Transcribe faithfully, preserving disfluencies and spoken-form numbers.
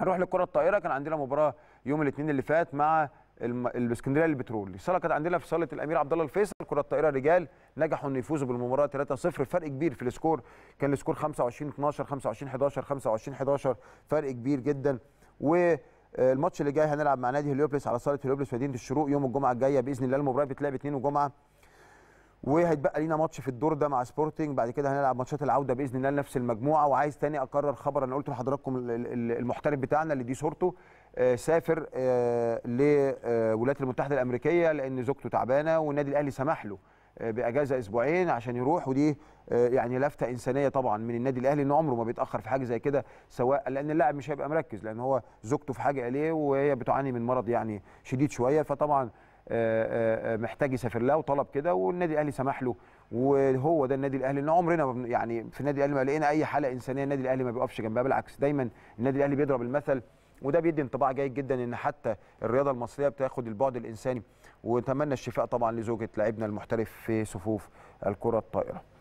هنروح للكره الطائره. كان عندنا مباراه يوم الاثنين اللي فات مع الاسكندريه للبترول. الصاله كانت عندنا في صاله الامير عبد الله الفيصل. كره الطائره رجال نجحوا ان يفوزوا بالمباراه ثلاثة صفر. فرق كبير في السكور، كان السكور خمسة وعشرين اثناشر، خمسة وعشرين حداشر، خمسة وعشرين حداشر، فرق كبير جدا. والماتش اللي جاي هنلعب مع نادي هليوبلس على صاله هليوبلس في مدينه الشروق يوم الجمعه الجايه باذن الله. المباراه بتلعب اثنين وجمعه، وهيتبقى لينا ماتش في الدور ده مع سبورتنج، بعد كده هنلعب ماتشات العوده باذن الله لنفس المجموعه. وعايز تاني اكرر خبر انا قلته لحضراتكم، المحترف بتاعنا اللي دي صورته سافر للولايات المتحده الامريكيه لان زوجته تعبانه، والنادي الاهلي سمح له باجازه اسبوعين عشان يروح. ودي يعني لفته انسانيه طبعا من النادي الاهلي ان عمره ما بيتاخر في حاجه زي كده، سواء لان اللاعب مش هيبقى مركز لان هو زوجته في حاجه اليه وهي بتعاني من مرض يعني شديد شويه، فطبعا محتاج يسافر لها وطلب كده والنادي الاهلي سمح له. وهو ده النادي الاهلي، ان عمرنا يعني في النادي الاهلي ما لقينا اي حاله انسانيه النادي الاهلي ما بيقفش جنبها، بالعكس دايما النادي الاهلي بيضرب المثل، وده بيدي انطباع جيد جدا ان حتى الرياضه المصريه بتاخد البعد الانساني. ونتمنى الشفاء طبعا لزوجه لاعبنا المحترف في صفوف الكره الطائره.